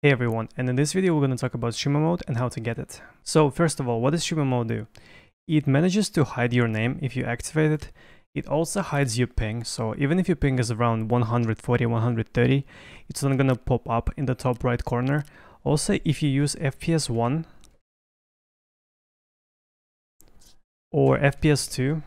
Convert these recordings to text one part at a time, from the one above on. Hey everyone, and in this video we're going to talk about streamer mode and how to get it. So first of all, what does streamer mode do? It manages to hide your name if you activate it. It also hides your ping, so even if your ping is around 140-130, it's not going to pop up in the top right corner. Also, if you use FPS 1 or FPS 2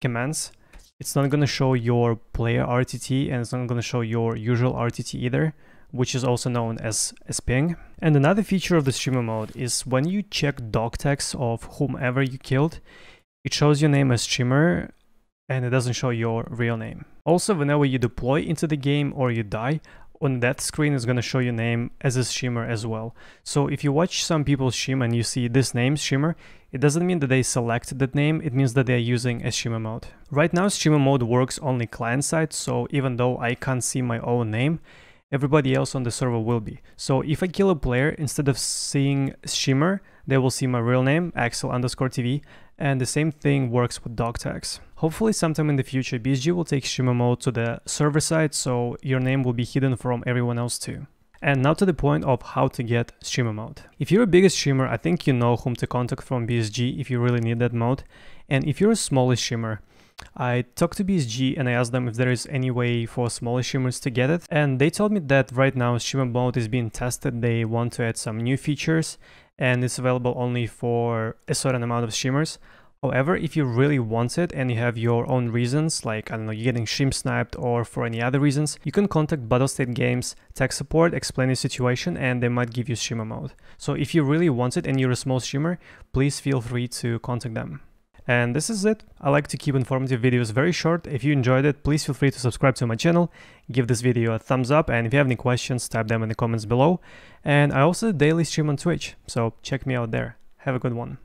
commands, it's not going to show your player RTT and it's not going to show your usual RTT either, which is also known as ping. And another feature of the streamer mode is when you check dog tags of whomever you killed, it shows your name as streamer and it doesn't show your real name. Also, whenever you deploy into the game or you die, on that screen is going to show your name as a streamer as well. So if you watch some people stream and you see this name, streamer, it doesn't mean that they select that name, it means that they're using a streamer mode. Right now, streamer mode works only client side, so even though I can't see my own name, everybody else on the server will be. So if I kill a player, instead of seeing streamer, they will see my real name, Axel_TV, and the same thing works with dog tags. Hopefully sometime in the future, BSG will take streamer mode to the server side, so your name will be hidden from everyone else too. And now to the point of how to get streamer mode. If you're a bigger streamer, I think you know whom to contact from BSG if you really need that mode. And if you're a smaller streamer, I talked to BSG and I asked them if there is any way for smaller streamers to get it, and they told me that right now streamer mode is being tested, they want to add some new features and it's available only for a certain amount of streamers. However, if you really want it and you have your own reasons, like, I don't know, you're getting stream sniped or for any other reasons, you can contact Battlestate Games tech support, explain your situation, and they might give you streamer mode. So if you really want it and you're a small streamer, please feel free to contact them. And this is it. I like to keep informative videos very short. If you enjoyed it, please feel free to subscribe to my channel, give this video a thumbs up, and if you have any questions, type them in the comments below. And I also daily stream on Twitch, so check me out there. Have a good one.